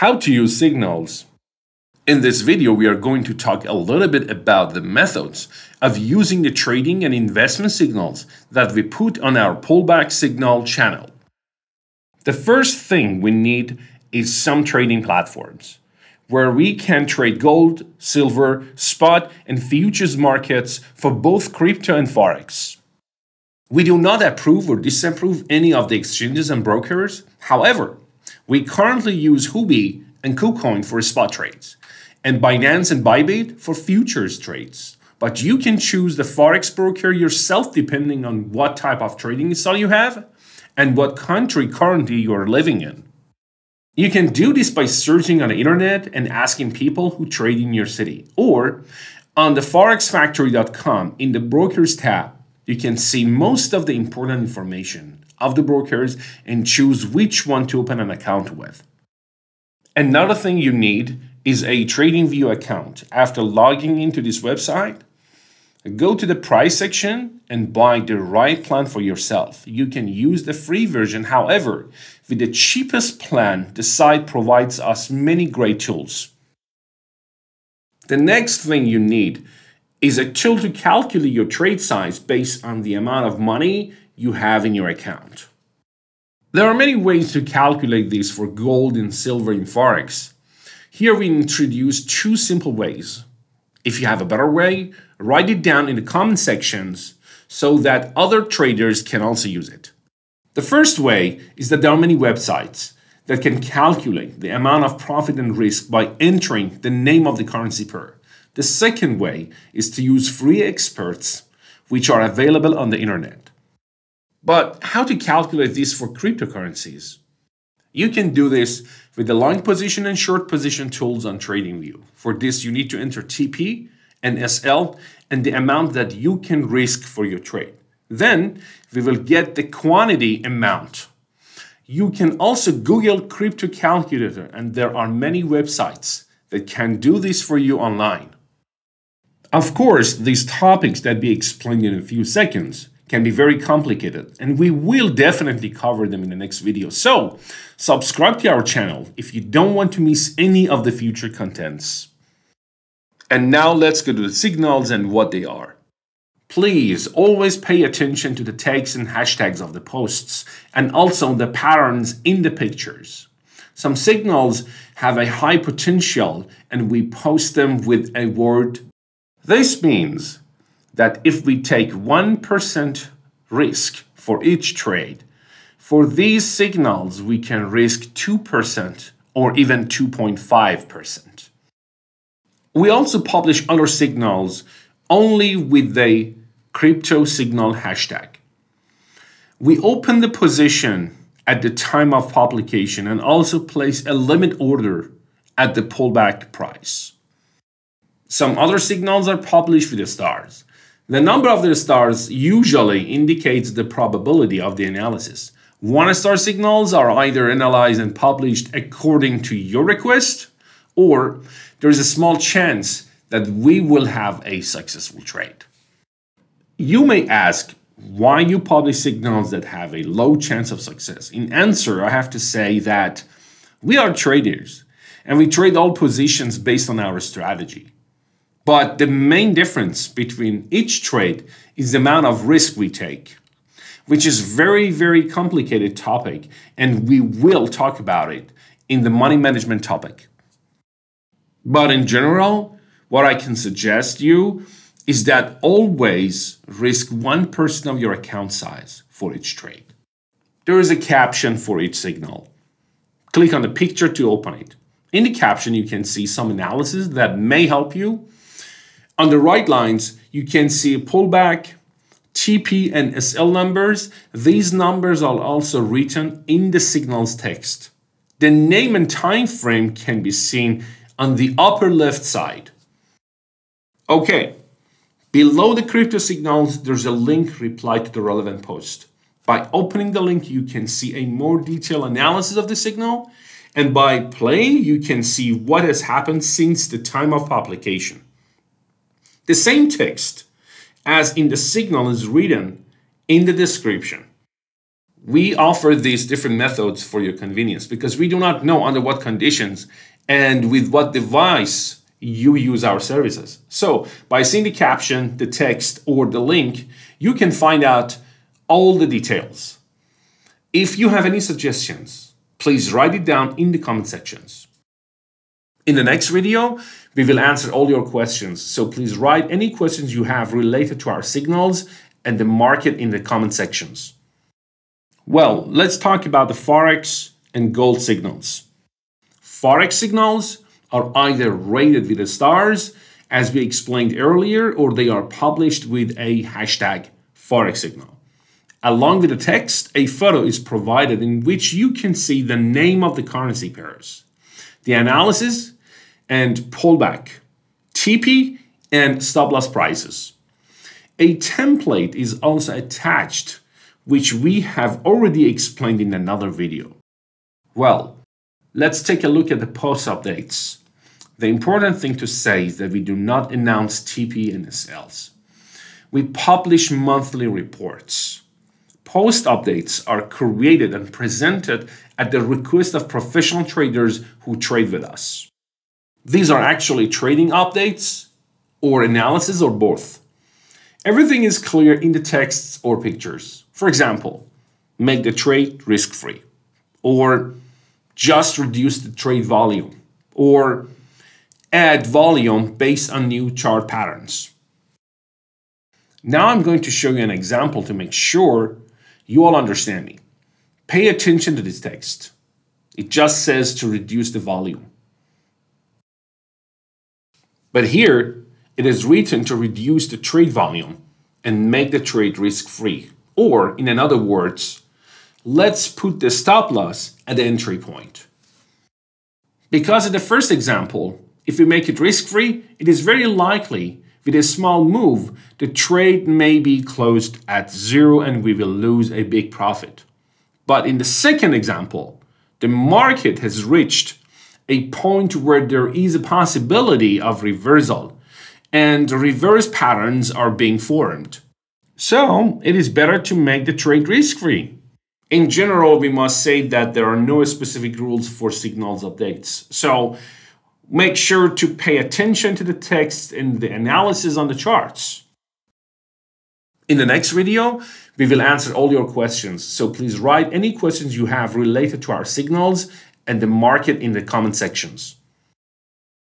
How to use signals. In this video, we are going to talk a little bit about the methods of using the trading and investment signals that we put on our pullback signal channel. The first thing we need is some trading platforms where we can trade gold, silver, spot, and futures markets for both crypto and forex. We do not approve or disapprove any of the exchanges and brokers. However, we currently use Huobi and KuCoin for spot trades, and Binance and Bybit for futures trades. But you can choose the forex broker yourself depending on what type of trading style you have and what country currently you are living in. You can do this by searching on the internet and asking people who trade in your city, or on the forexfactory.com in the brokers tab, you can see most of the important information of the brokers and choose which one to open an account with. Another thing you need is a TradingView account. After logging into this website, go to the price section and buy the right plan for yourself. You can use the free version. However, with the cheapest plan, the site provides us many great tools. The next thing you need is a tool to calculate your trade size based on the amount of money you have in your account. There are many ways to calculate this for gold and silver in forex. Here we introduce two simple ways. If you have a better way, write it down in the comment sections so that other traders can also use it. The first way is that there are many websites that can calculate the amount of profit and risk by entering the name of the currency pair. The second way is to use free experts, which are available on the internet. But how to calculate this for cryptocurrencies? You can do this with the long position and short position tools on TradingView. For this, you need to enter TP and SL and the amount that you can risk for your trade. Then we will get the quantity amount. You can also Google crypto calculator, and there are many websites that can do this for you online. Of course, these topics that we explained in a few seconds can be very complicated, and we will definitely cover them in the next video. So subscribe to our channel if you don't want to miss any of the future contents. And now let's go to the signals and what they are. Please always pay attention to the tags and hashtags of the posts and also the patterns in the pictures. Some signals have a high potential and we post them with a word. This means that if we take 1% risk for each trade, for these signals we can risk 2% or even 2.5%. We also publish other signals only with the crypto signal hashtag. We open the position at the time of publication and also place a limit order at the pullback price. Some other signals are published with the stars. The number of the stars usually indicates the probability of the analysis. One-star signals are either analyzed and published according to your request, or there is a small chance that we will have a successful trade. You may ask why you publish signals that have a low chance of success. In answer, I have to say that we are traders and we trade all positions based on our strategy. But the main difference between each trade is the amount of risk we take, which is very complicated topic, and we will talk about it in the money management topic. But in general, what I can suggest you is that always risk 1% of your account size for each trade. There is a caption for each signal. Click on the picture to open it. In the caption, you can see some analysis that may help you. On the right lines, you can see pullback, TP and SL numbers. These numbers are also written in the signals text. The name and time frame can be seen on the upper left side. Okay, below the crypto signals, there's a link reply to the relevant post. By opening the link, you can see a more detailed analysis of the signal, and by playing, you can see what has happened since the time of publication. The same text as in the signal is written in the description. We offer these different methods for your convenience because we do not know under what conditions and with what device you use our services. So by seeing the caption, the text, or the link, you can find out all the details. If you have any suggestions, please write it down in the comment sections. In the next video, we will answer all your questions. So please write any questions you have related to our signals and the market in the comment sections. Well, let's talk about the Forex and gold signals. Forex signals are either rated with the stars, as we explained earlier, or they are published with a hashtag Forex signal. Along with the text, a photo is provided in which you can see the name of the currency pairs, the analysis and pullback, TP and stop-loss prices. A template is also attached, which we have already explained in another video. Well, let's take a look at the post updates. The important thing to say is that we do not announce TP and SLs. We publish monthly reports. Post updates are created and presented at the request of professional traders who trade with us. These are actually trading updates or analysis or both. Everything is clear in the texts or pictures. For example, make the trade risk-free, or just reduce the trade volume, or add volume based on new chart patterns. Now I'm going to show you an example to make sure you all understand me. Pay attention to this text. It just says to reduce the volume. But here, it is written to reduce the trade volume and make the trade risk-free. Or, in other words, let's put the stop loss at the entry point. Because in the first example, if we make it risk-free, it is very likely with a small move, the trade may be closed at zero and we will lose a big profit. But in the second example, the market has reached a point where there is a possibility of reversal and reverse patterns are being formed. So it is better to make the trade risk-free. In general, we must say that there are no specific rules for signals updates. So make sure to pay attention to the text and the analysis on the charts. In the next video, we will answer all your questions. So please write any questions you have related to our signals and the market in the comment sections.